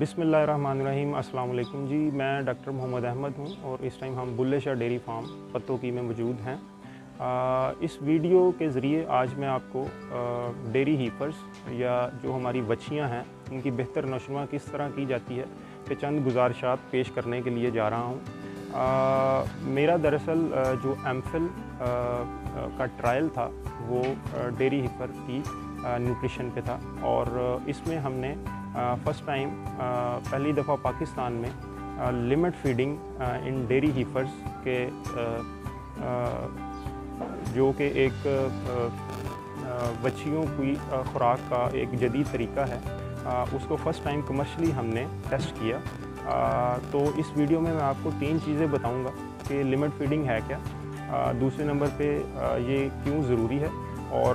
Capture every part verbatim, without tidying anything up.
बिस्मिल्लाहिर्रहमानिर्रहीम अस्सलाम वालेकुम जी। मैं डॉक्टर मोहम्मद अहमद हूँ और इस टाइम हम बुल्ले शाह डेयरी फार्म पत्तो की में मौजूद हैं। आ, इस वीडियो के ज़रिए आज मैं आपको आ, डेयरी हीफर्स या जो हमारी बच्चियाँ हैं उनकी बेहतर नशोनुमा किस तरह की जाती है पे चंद गुजारिशात पेश करने के लिए जा रहा हूँ। मेरा दरअसल जो एम.फिल का ट्रायल था वो डेयरी हीफर की न्यूट्रिशन पे था और इसमें हमने फ़र्स्ट टाइम पहली दफ़ा पाकिस्तान में आ, लिमिट फीडिंग आ, इन डेयरी हीफर्स के आ, आ, जो कि एक बच्चियों की खुराक का एक जदीद तरीका है, उसको फ़र्स्ट टाइम कमर्शली हमने टेस्ट किया। तो इस वीडियो में मैं आपको तीन चीज़ें बताऊंगा कि लिमिट फीडिंग है क्या, दूसरे नंबर पे ये क्यों ज़रूरी है और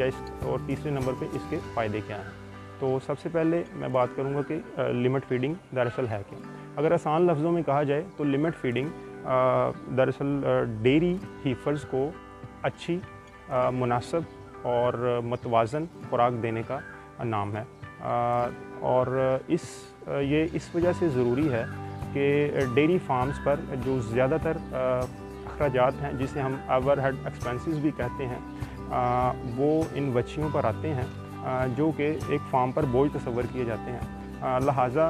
या इस और तीसरे नंबर पे इसके फ़ायदे क्या हैं। तो सबसे पहले मैं बात करूंगा कि लिमिट फीडिंग दरअसल है क्या। अगर आसान लफ्ज़ों में कहा जाए तो लिमिट फीडिंग दरअसल डेयरी हीफर्स को अच्छी आ, मुनासब और मतवाज़न खुराक देने का नाम है। आ, और इस ये इस वजह से ज़रूरी है कि डेयरी फार्म्स पर जो ज़्यादातर अखराजात हैं, जिसे हम ओवरहेड एक्सपेंसेस भी कहते हैं, आ, वो इन बच्चियों पर आते हैं, आ, जो कि एक फार्म पर बोझ तस्वर किए जाते हैं। आ, लिहाजा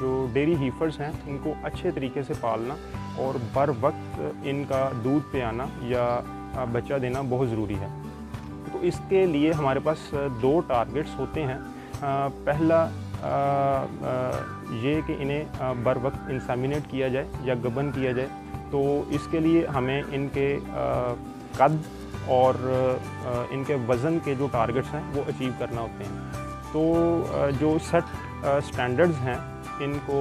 जो डेयरी हीफर्स हैं इनको अच्छे तरीके से पालना और बर वक्त इनका दूध पे आना या बच्चा देना बहुत ज़रूरी है। तो इसके लिए हमारे पास दो टारगेट्स होते हैं। पहला ये कि इन्हें बर वक्त इंसेमिनेट किया जाए या गबन किया जाए। तो इसके लिए हमें इनके कद और इनके वज़न के जो टारगेट्स हैं वो अचीव करना होते हैं। तो जो सेट स्टैंडर्ड्स हैं इनको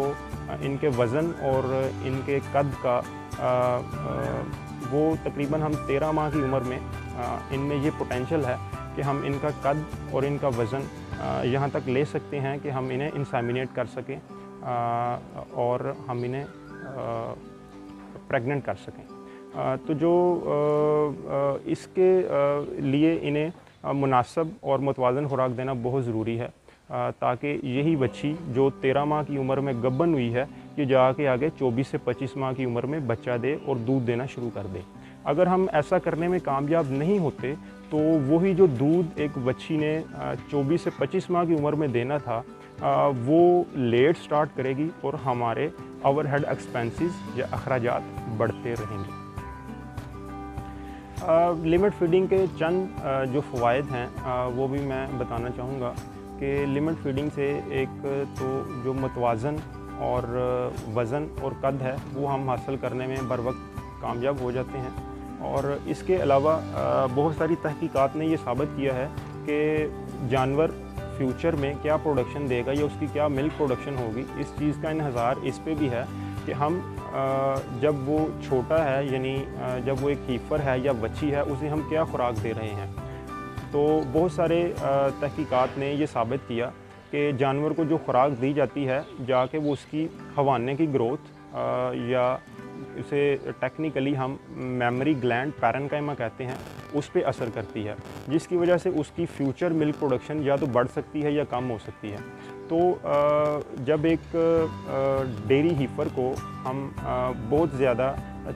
इनके वज़न और इनके कद का आ, आ, वो तकरीबन हम तेरह माह की उम्र में इनमें ये पोटेंशल है कि हम इनका कद और इनका वज़न यहाँ तक ले सकते हैं कि हम इन्हें इंसेमिनेट कर सकें और हम इन्हें प्रेग्नेंट कर सकें। आ, तो जो आ, आ, इसके आ, लिए इन्हें मुनासब और मुतवाज़न खुराक देना बहुत ज़रूरी है, ताकि यही बच्ची जो तेरह माह की उम्र में गब्बन हुई है ये जाके आगे चौबीस से पच्चीस माह की उम्र में बच्चा दे और दूध देना शुरू कर दे। अगर हम ऐसा करने में कामयाब नहीं होते तो वही जो दूध एक बच्ची ने चौबीस से पच्चीस माह की उम्र में देना था वो लेट स्टार्ट करेगी और हमारे ओवरहेड एक्सपेंसेस या अखराजात बढ़ते रहेंगे। लिमिट फीडिंग के चंद जो फ़वाइद हैं वो भी मैं बताना चाहूँगा कि लिमिट फीडिंग से एक तो जो मतवाज़न और वज़न और कद है वो हम हासिल करने में बर वक्त कामयाब हो जाते हैं। और इसके अलावा बहुत सारी तहकीकात ने ये साबित किया है कि जानवर फ्यूचर में क्या प्रोडक्शन देगा या उसकी क्या मिल्क प्रोडक्शन होगी, इस चीज़ का इन्हसार इस पे भी है कि हम जब वो छोटा है यानी जब वो एक हीफर है या बच्ची है उसे हम क्या खुराक दे रहे हैं। तो बहुत सारे तहकीकात ने ये साबित किया कि जानवर को जो खुराक दी जाती है जाके वो उसकी हवाने की ग्रोथ या उसे टेक्निकली हम मैमरी ग्लैंड पैरेन्काइमा कहते हैं उस पर असर करती है, जिसकी वजह से उसकी फ्यूचर मिल्क प्रोडक्शन या तो बढ़ सकती है या कम हो सकती है। तो जब एक डेयरी हीफर को हम बहुत ज़्यादा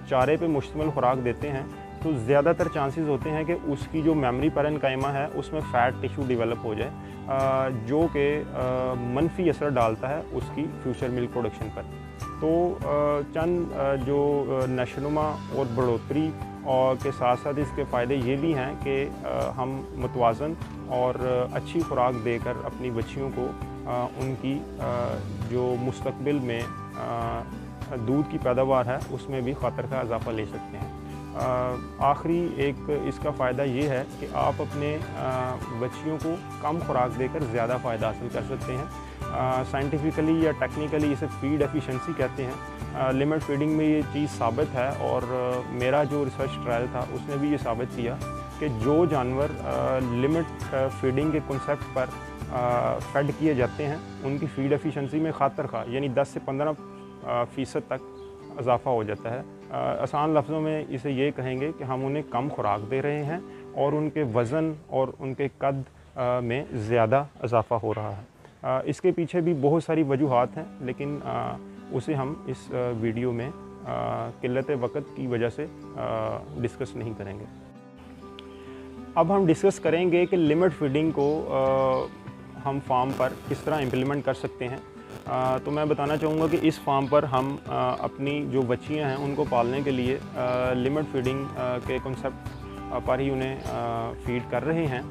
चारे पे मुश्तमिल खुराक देते हैं तो ज़्यादातर चांसेस होते हैं कि उसकी जो मैमरी पैरेन्काइमा है उसमें फ़ैट टिश्यू डेवलप हो जाए, जो कि मनफी असर डालता है उसकी फ्यूचर मिल्क प्रोडक्शन पर। तो चंद जो नशोनुमा और बढ़ोतरी और के साथ साथ इसके फ़ायदे ये भी हैं कि हम मुतवाज़न और अच्छी खुराक देकर अपनी बच्चियों को उनकी जो मुस्तकबिल में दूध की पैदावार है उसमें भी ख़तर का इजाफा ले सकते हैं। आखिरी एक इसका फ़ायदा ये है कि आप अपने बच्चियों को कम खुराक देकर ज़्यादा फ़ायदा हासिल कर सकते हैं। साइंटिफिकली या टेक्निकली इसे फीड एफिशिएंसी कहते हैं। लिमिट फीडिंग में ये चीज़ साबित है और आ, मेरा जो रिसर्च ट्रायल था उसने भी ये साबित किया कि जो जानवर लिमिट फीडिंग के कॉन्सेप्ट पर आ, फेड किए जाते हैं उनकी फीड एफिशिएंसी में खातर खा यानी दस से पंद्रह फ़ीसद तक इजाफा हो जाता है। आ, आसान लफ्ज़ों में इसे ये कहेंगे कि हम उन्हें कम खुराक दे रहे हैं और उनके वज़न और उनके कद आ, में ज़्यादा इजाफा हो रहा है। इसके पीछे भी बहुत सारी वजूहात हैं, लेकिन उसे हम इस वीडियो में किल्लत वक़्त की वजह से डिस्कस नहीं करेंगे। अब हम डिस्कस करेंगे कि लिमिट फीडिंग को हम फार्म पर किस तरह इम्प्लीमेंट कर सकते हैं। आ, तो मैं बताना चाहूँगा कि इस फार्म पर हम आ, अपनी जो बच्चियाँ हैं उनको पालने के लिए आ, लिमिट फीडिंग आ, के कॉन्सेप्ट पर ही उन्हें आ, फीड कर रहे हैं।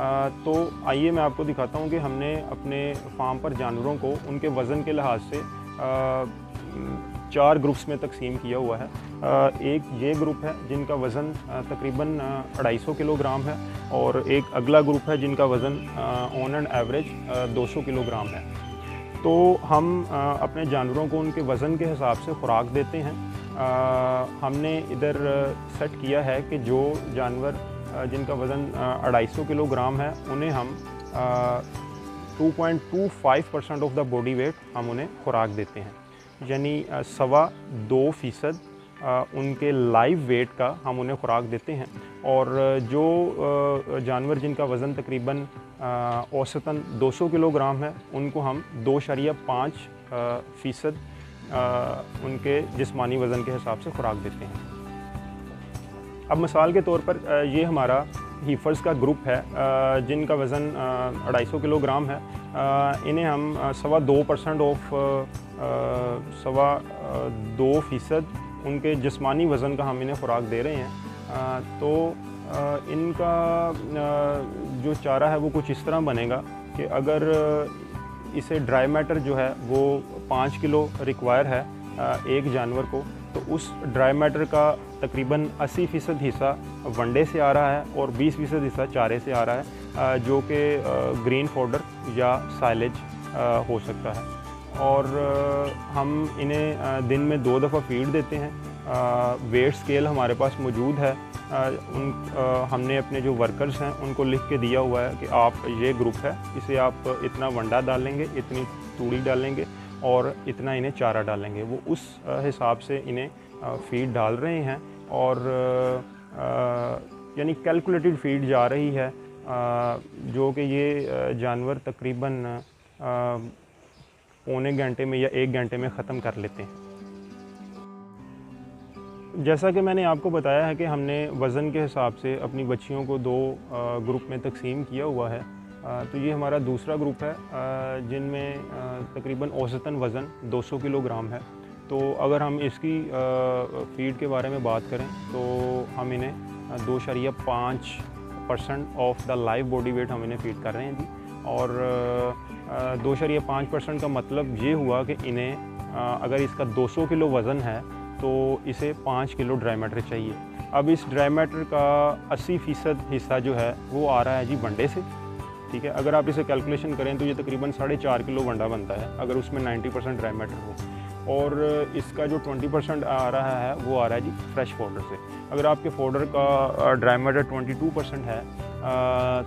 आ, तो आइए मैं आपको दिखाता हूँ कि हमने अपने फार्म पर जानवरों को उनके वज़न के लिहाज से आ, चार ग्रुप्स में तकसीम किया हुआ है। एक ये ग्रुप है जिनका वज़न तकरीबन ढाई सौ किलोग्राम है, और एक अगला ग्रुप है जिनका वज़न ऑन एंड एवरेज दो सौ किलोग्राम है। तो हम अपने जानवरों को उनके वज़न के हिसाब से खुराक देते हैं। हमने इधर सेट किया है कि जो जानवर जिनका वज़न ढाई सौ किलोग्राम है उन्हें हम two point two five percent of the body weight हम उन्हें खुराक देते हैं, यानी सवा दो फ़ीसद उनके लाइव वेट का हम उन्हें खुराक देते हैं। और जो जानवर जिनका वज़न तकरीबन औसतन दो सौ किलोग्राम है उनको हम दो शरिया पाँच फ़ीसद उनके जिस्मानी वज़न के हिसाब से खुराक देते हैं। अब मिसाल के तौर पर ये हमारा हीफर्स का ग्रुप है जिनका वज़न ढाई सौ किलोग्राम है, इन्हें हम सवा दो परसेंट ऑफ सवा दो फ़ीसद उनके जिस्मानी वज़न का हम इन्हें खुराक दे रहे हैं। तो इनका जो चारा है वो कुछ इस तरह बनेगा कि अगर इसे ड्राई मैटर जो है वो पाँच किलो रिक्वायर है एक जानवर को, तो उस ड्राई मैटर का तकरीबन अस्सी फ़ीसद हिस्सा वनडे से आ रहा है और बीस फ़ीसद हिस्सा चारे से आ रहा है, जो कि ग्रीन पाउडर या साइलेज हो सकता है। और हम इन्हें दिन में दो दफ़ा फीड देते हैं। वेट स्केल हमारे पास मौजूद है। उन हमने अपने जो वर्कर्स हैं उनको लिख के दिया हुआ है कि आप ये ग्रुप है इसे आप इतना वंडा डालेंगे, इतनी तूड़ी डालेंगे और इतना इन्हें चारा डालेंगे। वो उस हिसाब से इन्हें फीड डाल रहे हैं और यानी कैलकुलेटेड फीड जा रही है, जो कि ये जानवर तकरीबन पौने घंटे में या एक घंटे में ख़त्म कर लेते हैं। जैसा कि मैंने आपको बताया है कि हमने वज़न के हिसाब से अपनी बच्चियों को दो ग्रुप में तकसीम किया हुआ है। तो ये हमारा दूसरा ग्रुप है जिनमें तकरीबन औसतन वज़न दो सौ किलोग्राम है। तो अगर हम इसकी फीड के बारे में बात करें तो हम इन्हें दो शरिया पाँच percent of the live body weight हम इन्हें फीड कर रहे हैं जी। और दो शरिया पाँच परसेंट का मतलब ये हुआ कि इन्हें अगर इसका दो सौ किलो वज़न है तो इसे पाँच किलो ड्राई मैटर चाहिए। अब इस ड्राई मैटर का अस्सी फ़ीसद हिस्सा जो है वो आ रहा है जी वनडे से, ठीक है। अगर आप इसे कैलकुलेशन करें तो ये तकरीबन साढ़े चार किलो वंडा बनता है अगर उसमें नब्बे परसेंट ड्राई मैटर हो, और इसका जो बीस परसेंट आ रहा है वो आ रहा है जी फ्रेश पाउडर से। अगर आपके पाउडर का ड्राई मैटर बाईस परसेंट है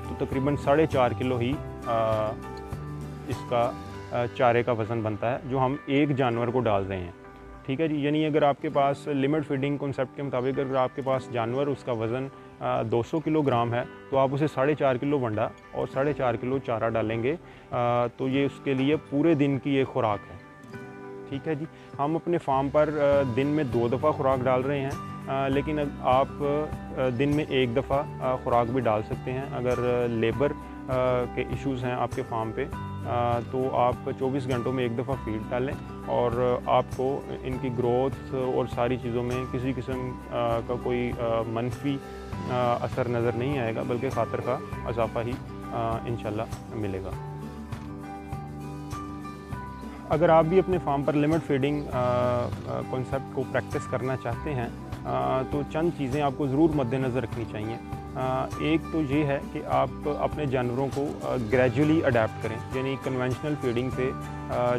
तो तकरीबन साढ़े चार किलो ही इसका चारे का वज़न बनता है जो हम एक जानवर को डाल रहे हैं, ठीक है जी। यानी अगर आपके पास लिमिट फीडिंग कॉन्सेप्ट के मुताबिक अगर आपके पास जानवर उसका वज़न दो सौ किलोग्राम है तो आप उसे साढ़े चार किलो वंडा और साढ़े चार किलो चारा डालेंगे, तो ये उसके लिए पूरे दिन की ये खुराक है, ठीक है जी। हम अपने फार्म पर दिन में दो दफ़ा खुराक डाल रहे हैं, लेकिन आप दिन में एक दफ़ा खुराक भी डाल सकते हैं। अगर लेबर के इश्यूज़ हैं आपके फार्म पे तो आप चौबीस घंटों में एक दफ़ा फीड डालें और आपको इनकी ग्रोथ और सारी चीज़ों में किसी किस्म का कोई मनफी असर नज़र नहीं आएगा, बल्कि खातर का इजाफा ही इंशाल्लाह मिलेगा। अगर आप भी अपने फार्म पर लिमिट फीडिंग कॉन्सेप्ट को प्रैक्टिस करना चाहते हैं तो चंद चीज़ें आपको ज़रूर मद्देनज़र रखनी चाहिए। एक तो ये है कि आप अपने जानवरों को ग्रेजुअली अडेप्ट करें, यानी कन्वेंशनल फीडिंग से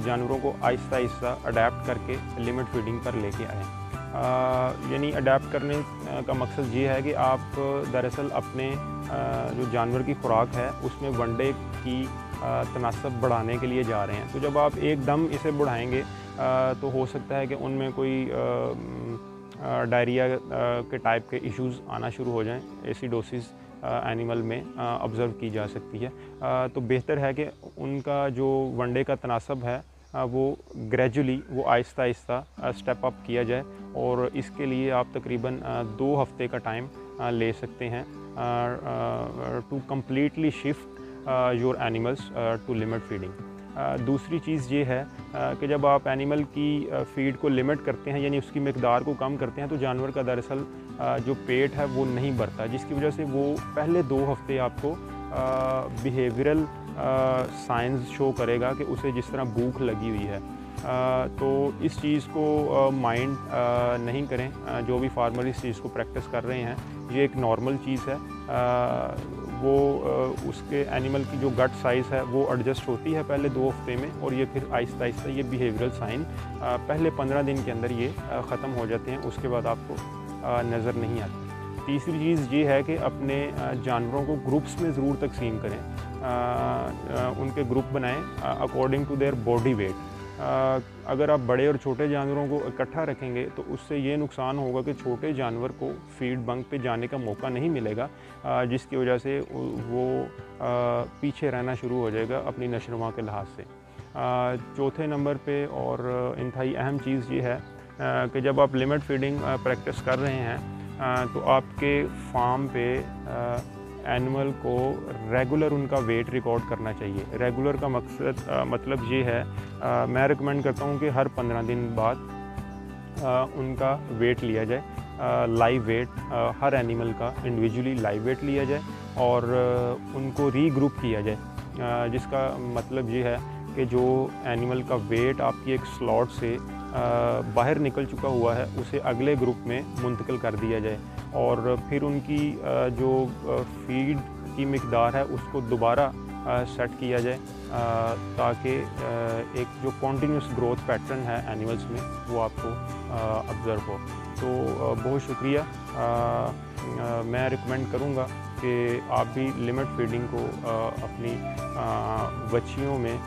जानवरों को आहिस्ता आहिस्ता अडेप्ट करके लिमिट फीडिंग पर लेके आएँ। यानी अडेप्ट करने का मकसद ये है कि आप दरअसल अपने जो जानवर की खुराक है उसमें वनडे की तनासब बढ़ाने के लिए जा रहे हैं। तो जब आप एकदम इसे बढ़ाएंगे तो हो सकता है कि उनमें कोई डायरिया के टाइप के इश्यूज़ आना शुरू हो जाएं, एसिडोसिस एनिमल में ऑब्ज़र्व की जा सकती है। आ, तो बेहतर है कि उनका जो वनडे का तनासब है आ, वो ग्रेजुअली वो आहिस्ता आहिस्ता स्टेप अप किया जाए, और इसके लिए आप तकरीबन दो हफ्ते का टाइम ले सकते हैं to completely shift your animals to limit feeding. Uh, दूसरी चीज़ ये है uh, कि जब आप एनिमल की uh, फ़ीड को लिमिट करते हैं यानी उसकी मकदार को कम करते हैं तो जानवर का दरअसल uh, जो पेट है वो नहीं बढ़ता, जिसकी वजह से वो पहले दो हफ्ते आपको बिहेवियरल साइंस शो करेगा कि उसे जिस तरह भूख लगी हुई है। आ, तो इस चीज़ को माइंड नहीं करें। आ, जो भी फार्मर इस चीज़ को प्रैक्टिस कर रहे हैं ये एक नॉर्मल चीज़ है। आ, वो आ, उसके एनिमल की जो गट साइज़ है वो एडजस्ट होती है पहले दो हफ्ते में, और ये फिर आहिस्ता आहिस्ता ये बिहेवियरल साइन पहले पंद्रह दिन के अंदर ये ख़त्म हो जाते हैं, उसके बाद आपको नज़र नहीं आती। तीसरी चीज़ ये है कि अपने जानवरों को ग्रुप्स में ज़रूर तकसीम करें, आ, आ, उनके ग्रुप बनाएँ according to their body weight. आ, अगर आप बड़े और छोटे जानवरों को इकट्ठा रखेंगे तो उससे ये नुकसान होगा कि छोटे जानवर को फीड बंक पे जाने का मौका नहीं मिलेगा, आ, जिसकी वजह से वो आ, पीछे रहना शुरू हो जाएगा अपनी नशोनुमा के लिहाज से। चौथे नंबर पे और इंतहाई अहम चीज़ ये है आ, कि जब आप लिमिट फीडिंग प्रैक्टिस कर रहे हैं आ, तो आपके फार्म पे आ, एनिमल को रेगुलर उनका वेट रिकॉर्ड करना चाहिए। रेगुलर का मकसद आ, मतलब ये है, आ, मैं रिकमेंड करता हूँ कि हर पंद्रह दिन बाद आ, उनका वेट लिया जाए, लाइव वेट हर एनिमल का इंडिविजुअली लाइव वेट लिया जाए और आ, उनको रीग्रुप किया जाए, आ, जिसका मतलब ये है कि जो एनिमल का वेट आपकी एक स्लॉट से बाहर निकल चुका हुआ है उसे अगले ग्रुप में मुंतकिल कर दिया जाए, और फिर उनकी जो फीड की मकदार है उसको दोबारा सेट किया जाए ताकि एक जो कॉन्टीन्यूस ग्रोथ पैटर्न है एनिमल्स में वो आपको ऑब्ज़र्व हो। तो बहुत शुक्रिया। मैं रिकमेंड करूँगा कि आप भी लिमिट फीडिंग को अपनी बच्चियों में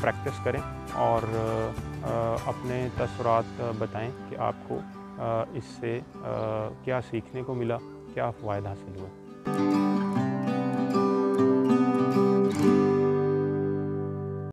प्रैक्टिस करें और अपने तसरात बताएं कि आपको इससे क्या सीखने को मिला, क्या फ़ायदा हासिल हुआ।